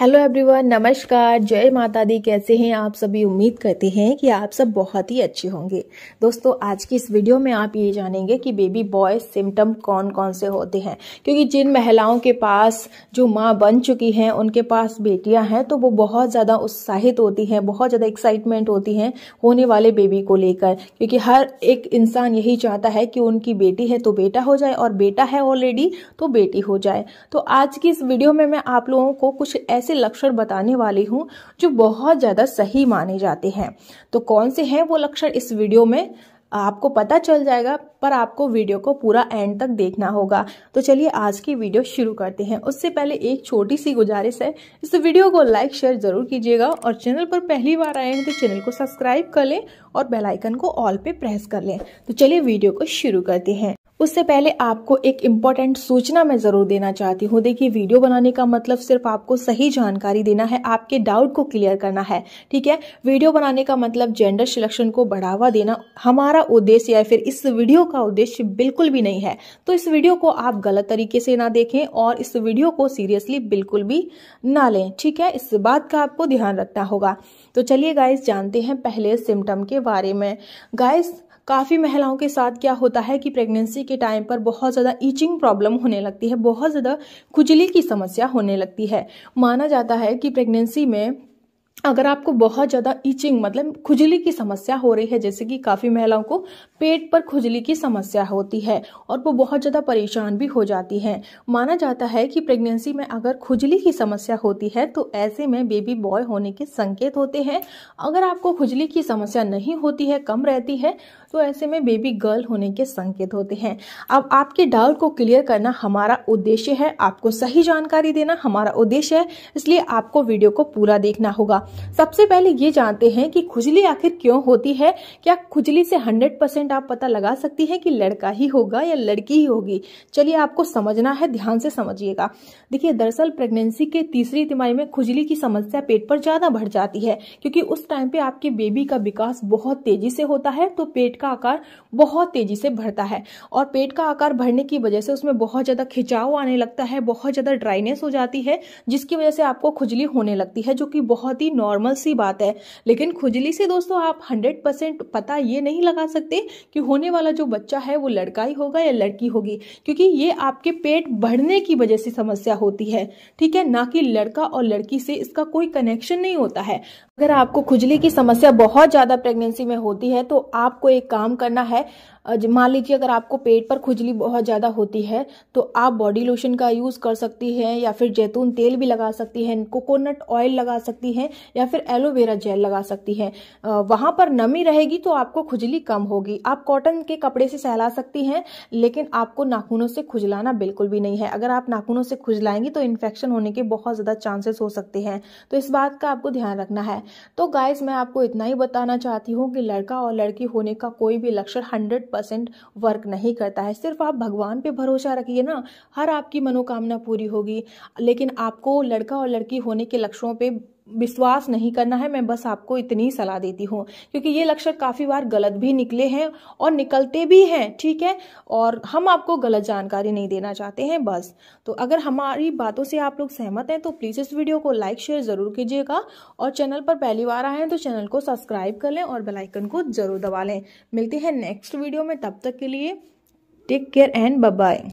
Hello everyone, नमस्कार, जय माता दी। कैसे हैं आप सभी? उम्मीद करते हैं कि आप सब बहुत ही अच्छे होंगे। दोस्तों, आज की इस वीडियो में आप ये जानेंगे कि बेबी बॉय सिम्टम कौन कौन से होते हैं, क्योंकि जिन महिलाओं के पास जो माँ बन चुकी हैं, उनके पास बेटियां हैं, तो वो बहुत ज़्यादा उत्साहित होती हैं, बहुत ज़्यादा एक्साइटमेंट होती हैं होने वाले बेबी को लेकर, क्योंकि हर एक इंसान यही चाहता है कि उनकी बेटी है तो बेटा हो जाए, और बेटा है ऑलरेडी तो बेटी हो जाए। तो आज की इस वीडियो में मैं आप लोगों को कुछ लक्षण बताने वाली हूं जो बहुत ज्यादा सही माने जाते हैं। तो कौन से हैं वो लक्षण, इस वीडियो में आपको पता चल जाएगा, पर आपको वीडियो को पूरा एंड तक देखना होगा। तो चलिए आज की वीडियो शुरू करते हैं। उससे पहले एक छोटी सी गुजारिश है, इस वीडियो को लाइक शेयर जरूर कीजिएगा, और चैनल पर पहली बार आए हैं तो चैनल को सब्सक्राइब कर लें और बेल आइकन को ऑल पे प्रेस कर लें। तो चलिए वीडियो को शुरू करते हैं। उससे पहले आपको एक इम्पॉर्टेंट सूचना मैं ज़रूर देना चाहती हूँ। देखिए, वीडियो बनाने का मतलब सिर्फ आपको सही जानकारी देना है, आपके डाउट को क्लियर करना है, ठीक है। वीडियो बनाने का मतलब जेंडर सिलेक्शन को बढ़ावा देना हमारा उद्देश्य या फिर इस वीडियो का उद्देश्य बिल्कुल भी नहीं है। तो इस वीडियो को आप गलत तरीके से ना देखें और इस वीडियो को सीरियसली बिल्कुल भी ना लें, ठीक है। इस बात का आपको ध्यान रखना होगा। तो चलिए गाइस, जानते हैं पहले सिम्टम के बारे में। गाइस, काफ़ी महिलाओं के साथ क्या होता है कि प्रेगनेंसी के टाइम पर बहुत ज़्यादा ईचिंग प्रॉब्लम होने लगती है, बहुत ज़्यादा खुजली की समस्या होने लगती है। माना जाता है कि प्रेगनेंसी में अगर आपको बहुत ज़्यादा ईचिंग मतलब खुजली की समस्या हो रही है, जैसे कि काफ़ी महिलाओं को पेट पर खुजली की समस्या होती है और वो बहुत ज़्यादा परेशान भी हो जाती हैं। माना जाता है कि प्रेगनेंसी में अगर खुजली की समस्या होती है तो ऐसे में बेबी बॉय होने के संकेत होते हैं। अगर आपको खुजली की समस्या नहीं होती है, कम रहती है, तो ऐसे में बेबी गर्ल होने के संकेत होते हैं। अब आपके डाउट को क्लियर करना हमारा उद्देश्य है, आपको सही जानकारी देना हमारा उद्देश्य है, इसलिए आपको वीडियो को पूरा देखना होगा। सबसे पहले ये जानते हैं कि खुजली आखिर क्यों होती है। क्या खुजली से 100% आप पता लगा सकती हैं कि लड़का ही होगा या लड़की ही होगी? चलिए, आपको समझना है, ध्यान से समझिएगा। देखिए, दरअसल प्रेगनेंसी के तीसरी तिमाही में खुजली की समस्या पेट पर ज्यादा बढ़ जाती है, क्योंकि उस टाइम पे आपके बेबी का विकास बहुत तेजी से होता है, तो पेट का आकार बहुत तेजी से बढ़ता है, और पेट का आकार बढ़ने की वजह से उसमें बहुत ज्यादा खिंचाव आने लगता है, बहुत ज्यादा ड्राइनेस हो जाती है, जिसकी वजह से आपको खुजली होने लगती है, जो कि बहुत ही नॉर्मल सी बात है। लेकिन खुजली से दोस्तों आप 100% पता ये नहीं लगा सकते कि होने वाला जो बच्चा है वो लड़का ही होगा या लड़की होगी, क्योंकि ये आपके पेट बढ़ने की वजह से समस्या होती है, ठीक है, ना कि लड़का और लड़की से इसका कोई कनेक्शन नहीं होता है। अगर आपको खुजली की समस्या बहुत ज्यादा प्रेगनेंसी में होती है तो आपको एक काम करना है। मान लीजिए अगर आपको पेट पर खुजली बहुत ज़्यादा होती है तो आप बॉडी लोशन का यूज़ कर सकती हैं, या फिर जैतून तेल भी लगा सकती हैं, कोकोनट ऑयल लगा सकती हैं, या फिर एलोवेरा जेल लगा सकती हैं। वहाँ पर नमी रहेगी तो आपको खुजली कम होगी। आप कॉटन के कपड़े से सहला सकती हैं, लेकिन आपको नाखूनों से खुजलाना बिल्कुल भी नहीं है। अगर आप नाखूनों से खुजलाएंगी तो इन्फेक्शन होने के बहुत ज़्यादा चांसेस हो सकते हैं, तो इस बात का आपको ध्यान रखना है। तो गाइस, मैं आपको इतना ही बताना चाहती हूँ कि लड़का और लड़की होने का कोई भी लक्षण 100% वर्क नहीं करता है। सिर्फ आप भगवान पे भरोसा रखिए ना, हर आपकी मनोकामना पूरी होगी। लेकिन आपको लड़का और लड़की होने के लक्षणों पे विश्वास नहीं करना है, मैं बस आपको इतनी सलाह देती हूँ, क्योंकि ये लक्षण काफ़ी बार गलत भी निकले हैं और निकलते भी हैं, ठीक है, और हम आपको गलत जानकारी नहीं देना चाहते हैं, बस। तो अगर हमारी बातों से आप लोग सहमत हैं तो प्लीज़ इस वीडियो को लाइक शेयर ज़रूर कीजिएगा, और चैनल पर पहली बार आए हैं तो चैनल को सब्सक्राइब कर लें और बेल आइकन को ज़रूर दबा लें। मिलते हैं नेक्स्ट वीडियो में, तब तक के लिए take care and bye bye.